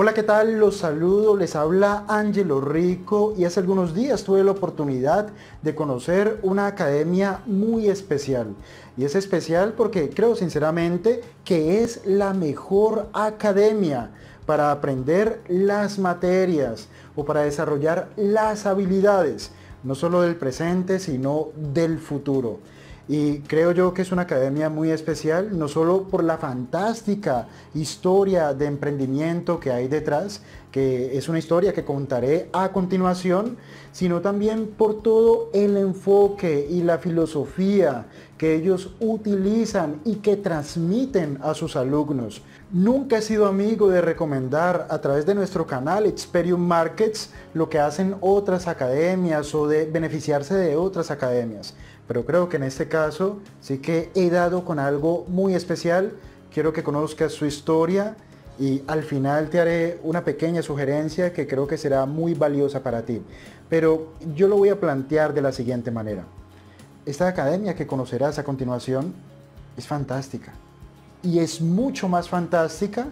Hola, ¿qué tal? Los saludo, les habla Ángelo Rico y hace algunos días tuve la oportunidad de conocer una academia muy especial. Y es especial porque creo sinceramente que es la mejor academia para aprender las materias o para desarrollar las habilidades, no solo del presente, sino del futuro. Y creo yo que es una academia muy especial, no solo por la fantástica historia de emprendimiento que hay detrás, que es una historia que contaré a continuación, sino también por todo el enfoque y la filosofía que ellos utilizan y que transmiten a sus alumnos. Nunca he sido amigo de recomendar a través de nuestro canal Experium Markets lo que hacen otras academias o de beneficiarse de otras academias. Pero creo que en este caso sí que he dado con algo muy especial. Quiero que conozcas su historia y al final te haré una pequeña sugerencia que creo que será muy valiosa para ti. Pero yo lo voy a plantear de la siguiente manera. Esta academia que conocerás a continuación es fantástica. Y es mucho más fantástica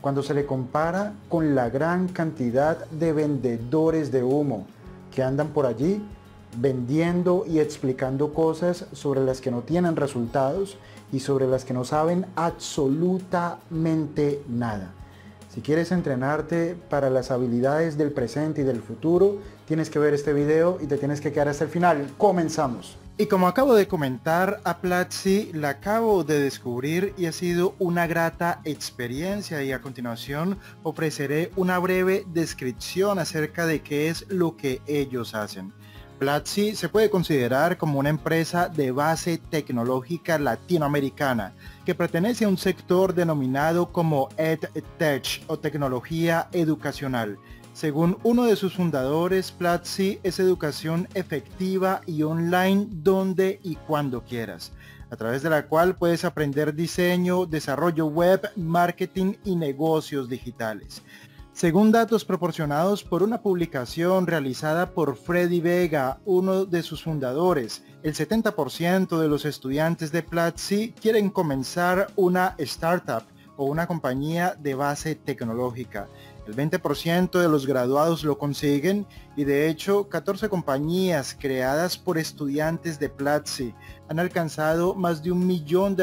cuando se le compara con la gran cantidad de vendedores de humo que andan por allí vendiendo y explicando cosas sobre las que no tienen resultados y sobre las que no saben absolutamente nada. Si quieres entrenarte para las habilidades del presente y del futuro, tienes que ver este video y te tienes que quedar hasta el final. ¡Comenzamos! Y como acabo de comentar, a Platzi la acabo de descubrir y ha sido una grata experiencia, y a continuación ofreceré una breve descripción acerca de qué es lo que ellos hacen. Platzi se puede considerar como una empresa de base tecnológica latinoamericana que pertenece a un sector denominado como EdTech o tecnología educacional. Según uno de sus fundadores, Platzi es educación efectiva y online donde y cuando quieras, a través de la cual puedes aprender diseño, desarrollo web, marketing y negocios digitales. Según datos proporcionados por una publicación realizada por Freddy Vega, uno de sus fundadores, el 70% de los estudiantes de Platzi quieren comenzar una startup o una compañía de base tecnológica. El 20% de los graduados lo consiguen, y de hecho 14 compañías creadas por estudiantes de Platzi han alcanzado más de $1 millón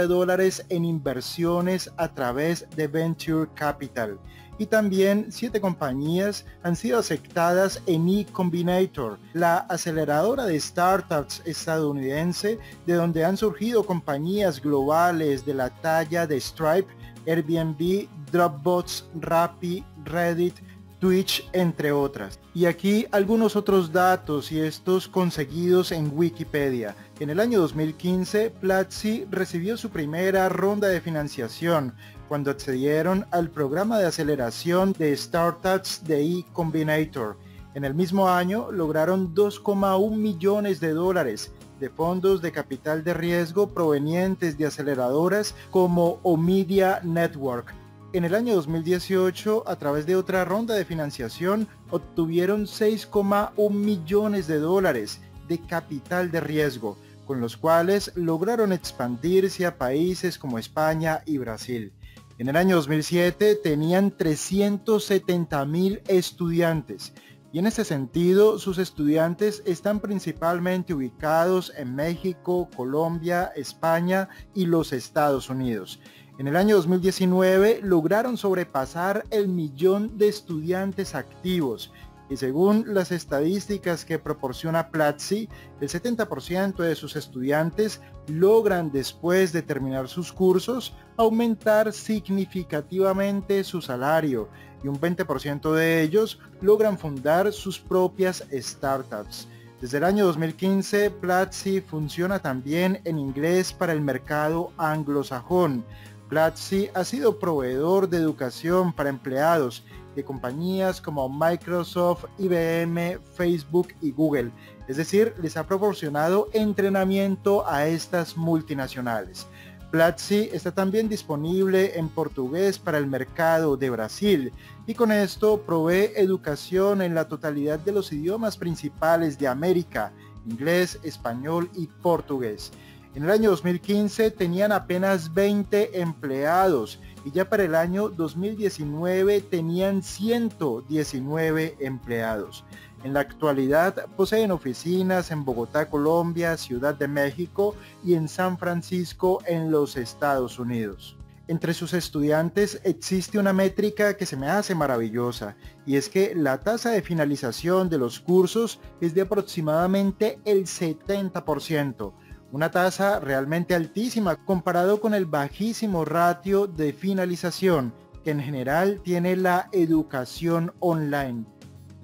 en inversiones a través de Venture Capital. Y también 7 compañías han sido aceptadas en Y Combinator, la aceleradora de startups estadounidense, de donde han surgido compañías globales de la talla de Stripe, Airbnb, Dropbox, Rappi, Reddit, Twitch, entre otras. Y aquí algunos otros datos, y estos conseguidos en Wikipedia. En el año 2015, Platzi recibió su primera ronda de financiación cuando accedieron al programa de aceleración de startups de Y Combinator. En el mismo año lograron $2,1 millones de fondos de capital de riesgo provenientes de aceleradoras como Omidyar Network. En el año 2018, a través de otra ronda de financiación, obtuvieron $6,1 millones de capital de riesgo, con los cuales lograron expandirse a países como España y Brasil. En el año 2007 tenían 370.000 estudiantes, y en este sentido sus estudiantes están principalmente ubicados en México, Colombia, España y los Estados Unidos. En el año 2019 lograron sobrepasar el millón de estudiantes activos, y según las estadísticas que proporciona Platzi, el 70% de sus estudiantes logran, después de terminar sus cursos, aumentar significativamente su salario, y un 20% de ellos logran fundar sus propias startups. Desde el año 2015, Platzi funciona también en inglés para el mercado anglosajón. Platzi ha sido proveedor de educación para empleados de compañías como Microsoft, IBM, Facebook y Google, es decir, les ha proporcionado entrenamiento a estas multinacionales. Platzi está también disponible en portugués para el mercado de Brasil, y con esto provee educación en la totalidad de los idiomas principales de América: inglés, español y portugués. En el año 2015 tenían apenas 20 empleados y ya para el año 2019 tenían 119 empleados. En la actualidad poseen oficinas en Bogotá, Colombia, Ciudad de México y en San Francisco, en los Estados Unidos. Entre sus estudiantes existe una métrica que se me hace maravillosa, y es que la tasa de finalización de los cursos es de aproximadamente el 70%, una tasa realmente altísima comparado con el bajísimo ratio de finalización que en general tiene la educación online.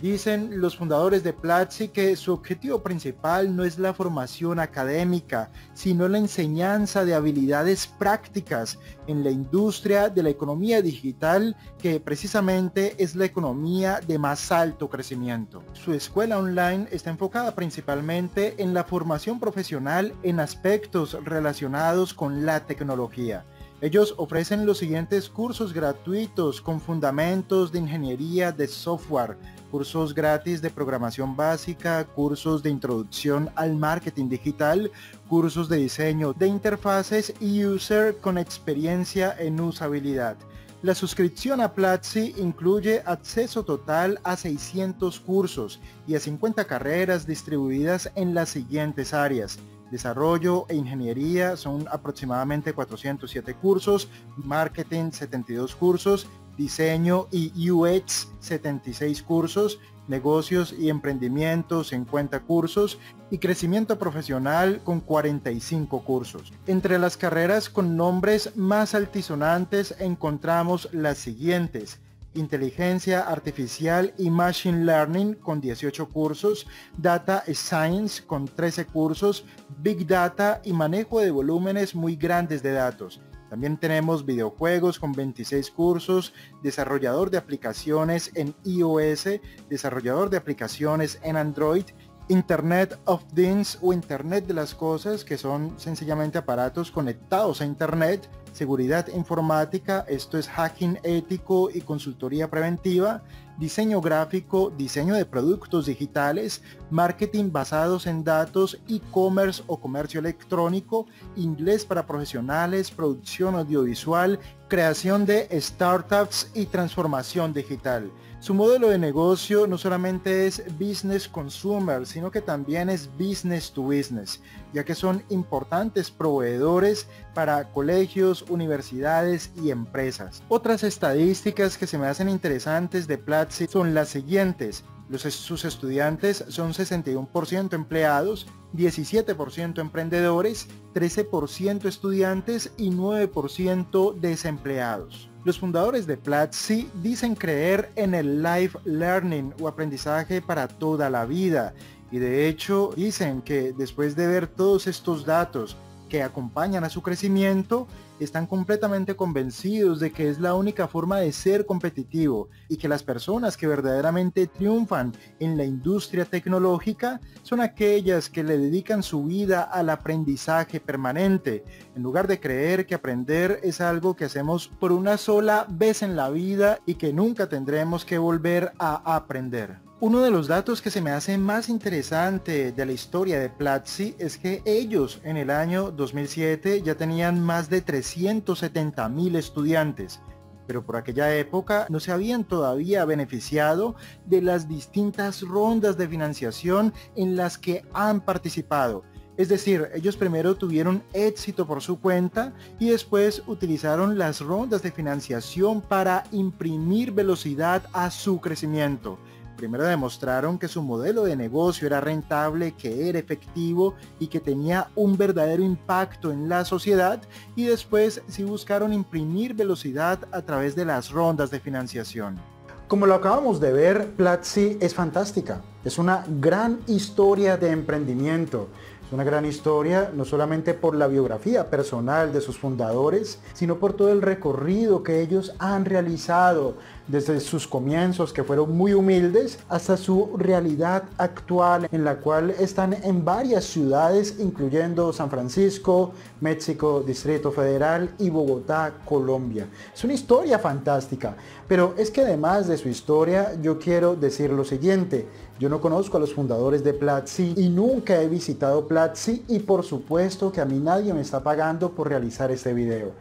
Dicen los fundadores de Platzi que su objetivo principal no es la formación académica, sino la enseñanza de habilidades prácticas en la industria de la economía digital, que precisamente es la economía de más alto crecimiento. Su escuela online está enfocada principalmente en la formación profesional en aspectos relacionados con la tecnología. Ellos ofrecen los siguientes cursos gratuitos con fundamentos de ingeniería de software, cursos gratis de programación básica, cursos de introducción al marketing digital, cursos de diseño de interfaces y user con experiencia en usabilidad. La suscripción a Platzi incluye acceso total a 600 cursos y a 50 carreras distribuidas en las siguientes áreas. Desarrollo e ingeniería son aproximadamente 407 cursos, marketing 72 cursos, diseño y UX 76 cursos, negocios y emprendimientos 50 cursos y crecimiento profesional con 45 cursos. Entre las carreras con nombres más altisonantes encontramos las siguientes: Inteligencia Artificial y Machine Learning con 18 cursos, Data Science con 13 cursos, Big Data y manejo de volúmenes muy grandes de datos. También tenemos videojuegos con 26 cursos, desarrollador de aplicaciones en iOS, desarrollador de aplicaciones en Android, Internet of Things o Internet de las Cosas, que son sencillamente aparatos conectados a Internet, seguridad informática, esto es hacking ético y consultoría preventiva, diseño gráfico, diseño de productos digitales, marketing basados en datos, e-commerce o comercio electrónico, inglés para profesionales, producción audiovisual, creación de startups y transformación digital. Su modelo de negocio no solamente es business consumer, sino que también es business to business, ya que son importantes proveedores para colegios, universidades y empresas. Otras estadísticas que se me hacen interesantes de Platzi son las siguientes. Sus estudiantes son 61% empleados, 17% emprendedores, 13% estudiantes y 9% desempleados. Los fundadores de Platzi dicen creer en el life learning o aprendizaje para toda la vida, y de hecho dicen que después de ver todos estos datos que acompañan a su crecimiento, están completamente convencidos de que es la única forma de ser competitivo y que las personas que verdaderamente triunfan en la industria tecnológica son aquellas que le dedican su vida al aprendizaje permanente, en lugar de creer que aprender es algo que hacemos por una sola vez en la vida y que nunca tendremos que volver a aprender. Uno de los datos que se me hace más interesante de la historia de Platzi es que ellos en el año 2007 ya tenían más de 370.000 estudiantes, pero por aquella época no se habían todavía beneficiado de las distintas rondas de financiación en las que han participado. Es decir, ellos primero tuvieron éxito por su cuenta y después utilizaron las rondas de financiación para imprimir velocidad a su crecimiento. Primero demostraron que su modelo de negocio era rentable, que era efectivo y que tenía un verdadero impacto en la sociedad, y después sí buscaron imprimir velocidad a través de las rondas de financiación. Como lo acabamos de ver, Platzi es fantástica. Es una gran historia de emprendimiento. Es una gran historia no solamente por la biografía personal de sus fundadores, sino por todo el recorrido que ellos han realizado desde sus comienzos, que fueron muy humildes, hasta su realidad actual, en la cual están en varias ciudades, incluyendo San Francisco, México, Distrito Federal y Bogotá, Colombia. Es una historia fantástica, pero es que además de su historia yo quiero decir lo siguiente. Yo no conozco a los fundadores de Platzi y nunca he visitado Platzi y por supuesto que a mí nadie me está pagando por realizar este video.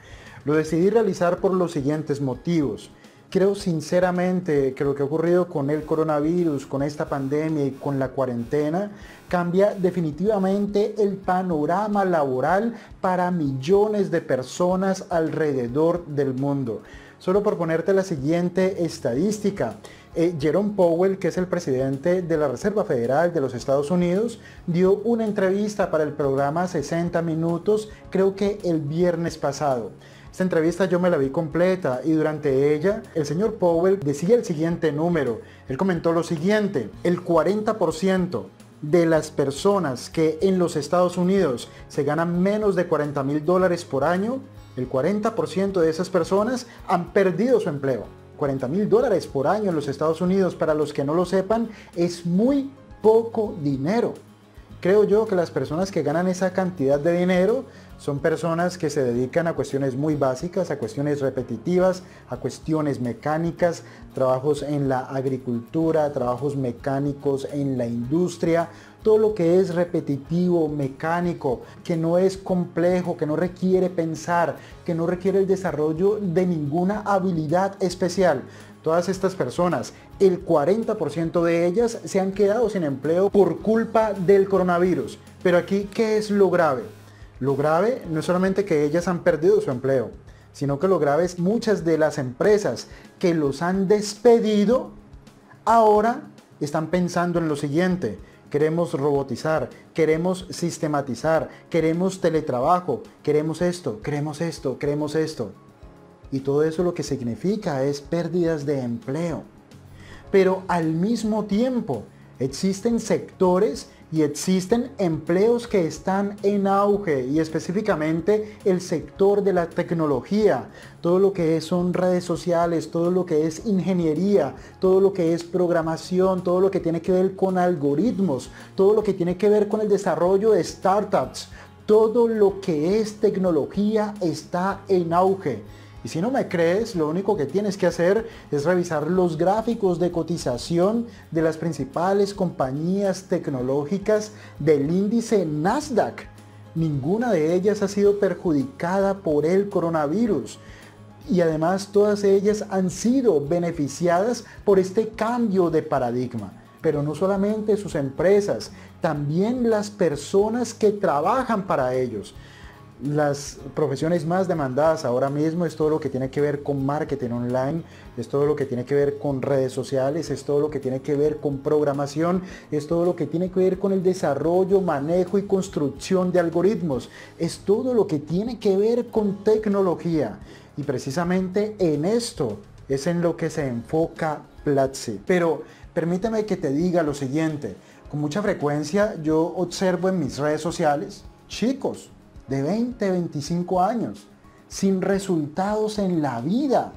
Lo decidí realizar por los siguientes motivos. Creo sinceramente que lo que ha ocurrido con el coronavirus, con esta pandemia y con la cuarentena, cambia definitivamente el panorama laboral para millones de personas alrededor del mundo. Solo por ponerte la siguiente estadística, Jerome Powell, que es el presidente de la Reserva Federal de los Estados Unidos, dio una entrevista para el programa 60 Minutos, creo que el viernes pasado. Esta entrevista yo me la vi completa y durante ella el señor Powell decía el siguiente número. Él comentó lo siguiente: el 40% de las personas que en los Estados Unidos se ganan menos de $40.000 por año, el 40% de esas personas han perdido su empleo. $40.000 por año en los Estados Unidos, para los que no lo sepan, es muy poco dinero. Creo yo que las personas que ganan esa cantidad de dinero son personas que se dedican a cuestiones muy básicas, a cuestiones repetitivas, a cuestiones mecánicas, trabajos en la agricultura, trabajos mecánicos en la industria, todo lo que es repetitivo, mecánico, que no es complejo, que no requiere pensar, que no requiere el desarrollo de ninguna habilidad especial. Todas estas personas, el 40% de ellas se han quedado sin empleo por culpa del coronavirus. Pero aquí, ¿qué es lo grave? Lo grave no es solamente que ellas han perdido su empleo, sino que lo grave es muchas de las empresas que los han despedido ahora están pensando en lo siguiente: queremos robotizar, queremos sistematizar, queremos teletrabajo, queremos esto, queremos esto, queremos esto. Y todo eso lo que significa es pérdidas de empleo. Pero al mismo tiempo existen sectores y existen empleos que están en auge, y específicamente el sector de la tecnología, todo lo que son redes sociales, todo lo que es ingeniería, todo lo que es programación, todo lo que tiene que ver con algoritmos, todo lo que tiene que ver con el desarrollo de startups, todo lo que es tecnología está en auge. Y si no me crees, lo único que tienes que hacer es revisar los gráficos de cotización de las principales compañías tecnológicas del índice Nasdaq. Ninguna de ellas ha sido perjudicada por el coronavirus. Y además todas ellas han sido beneficiadas por este cambio de paradigma. Pero no solamente sus empresas, también las personas que trabajan para ellos. Las profesiones más demandadas ahora mismo es todo lo que tiene que ver con marketing online, es todo lo que tiene que ver con redes sociales, es todo lo que tiene que ver con programación, es todo lo que tiene que ver con el desarrollo, manejo y construcción de algoritmos, es todo lo que tiene que ver con tecnología. Y precisamente en esto es en lo que se enfoca Platzi. Pero permítame que te diga lo siguiente: con mucha frecuencia yo observo en mis redes sociales chicos de 20, 25 años, sin resultados en la vida,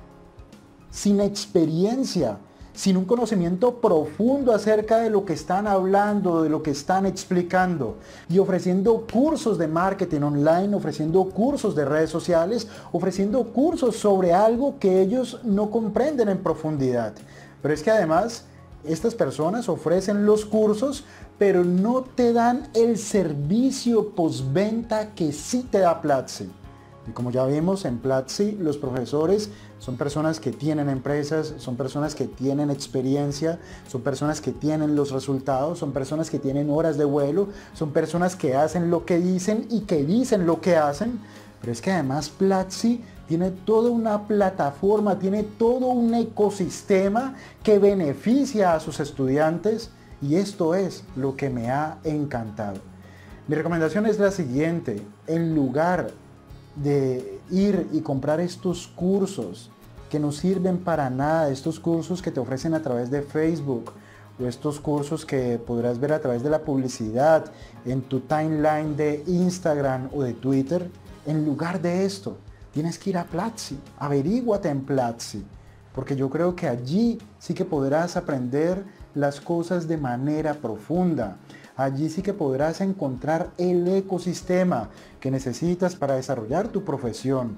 sin experiencia, sin un conocimiento profundo acerca de lo que están hablando, de lo que están explicando, y ofreciendo cursos de marketing online, ofreciendo cursos de redes sociales, ofreciendo cursos sobre algo que ellos no comprenden en profundidad. Pero es que además, estas personas ofrecen los cursos, pero no te dan el servicio postventa que sí te da Platzi. Y como ya vimos en Platzi, los profesores son personas que tienen empresas, son personas que tienen experiencia, son personas que tienen los resultados, son personas que tienen horas de vuelo, son personas que hacen lo que dicen y que dicen lo que hacen. Pero es que además Platzi tiene toda una plataforma, tiene todo un ecosistema que beneficia a sus estudiantes, y esto es lo que me ha encantado. Mi recomendación es la siguiente: en lugar de ir y comprar estos cursos que no sirven para nada, estos cursos que te ofrecen a través de Facebook, o estos cursos que podrás ver a través de la publicidad en tu timeline de Instagram o de Twitter, en lugar de esto, tienes que ir a Platzi, averíguate en Platzi, porque yo creo que allí sí que podrás aprender las cosas de manera profunda. Allí sí que podrás encontrar el ecosistema que necesitas para desarrollar tu profesión.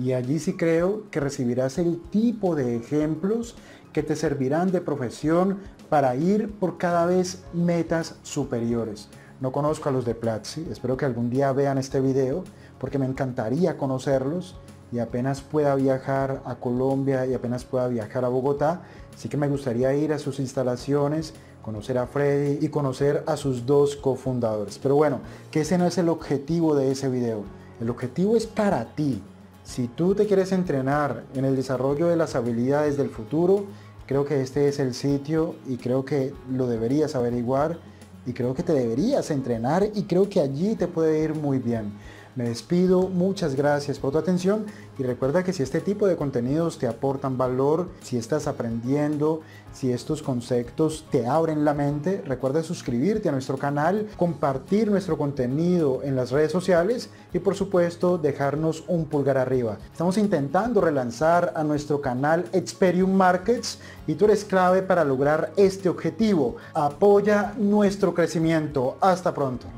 Y allí sí creo que recibirás el tipo de ejemplos que te servirán de profesión para ir por cada vez metas superiores. No conozco a los de Platzi, espero que algún día vean este video porque me encantaría conocerlos, y apenas pueda viajar a Colombia y apenas pueda viajar a Bogotá, sí que me gustaría ir a sus instalaciones, conocer a Freddy y conocer a sus dos cofundadores. Pero bueno, que ese no es el objetivo de ese video. El objetivo es para ti. Si tú te quieres entrenar en el desarrollo de las habilidades del futuro, creo que este es el sitio y creo que lo deberías averiguar y creo que te deberías entrenar y creo que allí te puede ir muy bien. Me despido, muchas gracias por tu atención y recuerda que si este tipo de contenidos te aportan valor, si estás aprendiendo, si estos conceptos te abren la mente, recuerda suscribirte a nuestro canal, compartir nuestro contenido en las redes sociales y por supuesto dejarnos un pulgar arriba. Estamos intentando relanzar a nuestro canal Experium Markets y tú eres clave para lograr este objetivo. Apoya nuestro crecimiento. Hasta pronto.